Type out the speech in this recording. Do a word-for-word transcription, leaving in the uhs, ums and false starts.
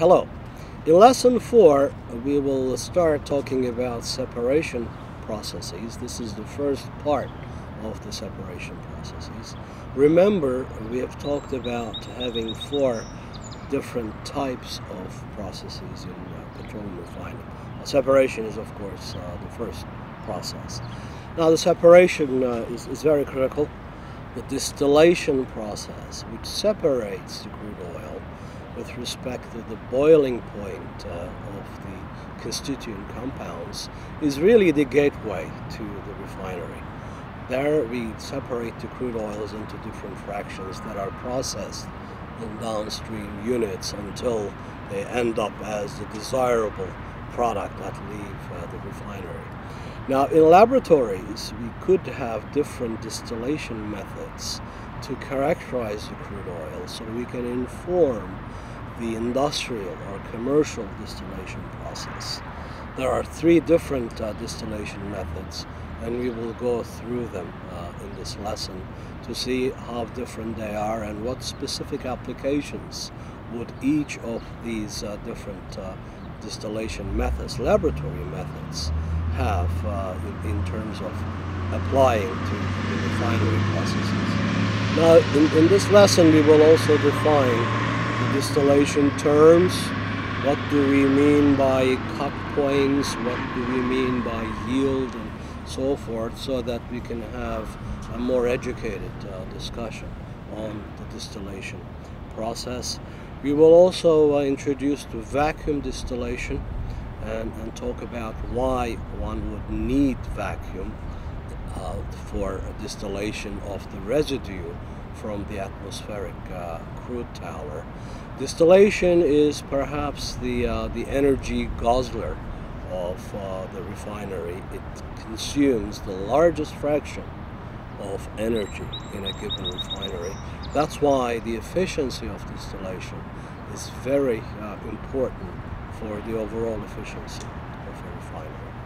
Hello. In lesson four, we will start talking about separation processes. This is the first part of the separation processes. Remember, we have talked about having four different types of processes in uh, petroleum refining. Uh, separation is, of course, uh, the first process. Now, the separation uh, is, is very critical. The distillation process, which separates the crude oil with respect to the boiling point uh, of the constituent compounds, is really the gateway to the refinery. There we separate the crude oils into different fractions that are processed in downstream units until they end up as the desirable product that leave uh, the refinery. Now, in laboratories, we could have different distillation methods to characterize the crude oil so we can inform the industrial or commercial distillation process. There are three different uh, distillation methods, and we will go through them uh, in this lesson to see how different they are and what specific applications would each of these uh, different uh, distillation methods, laboratory methods, have uh, in, in terms of applying to the refinery processes. Now, in, in this lesson, we will also define the distillation terms. What do we mean by cut points? What do we mean by yield? And so forth, so that we can have a more educated uh, discussion on the distillation process. We will also uh, introduce the vacuum distillation and, and talk about why one would need vacuum uh, for distillation of the residue from the atmospheric uh, crude tower. Distillation is perhaps the, uh, the energy guzzler of uh, the refinery. It consumes the largest fraction of energy in a given refinery. That's why the efficiency of distillation is very uh, important for the overall efficiency of a refinery.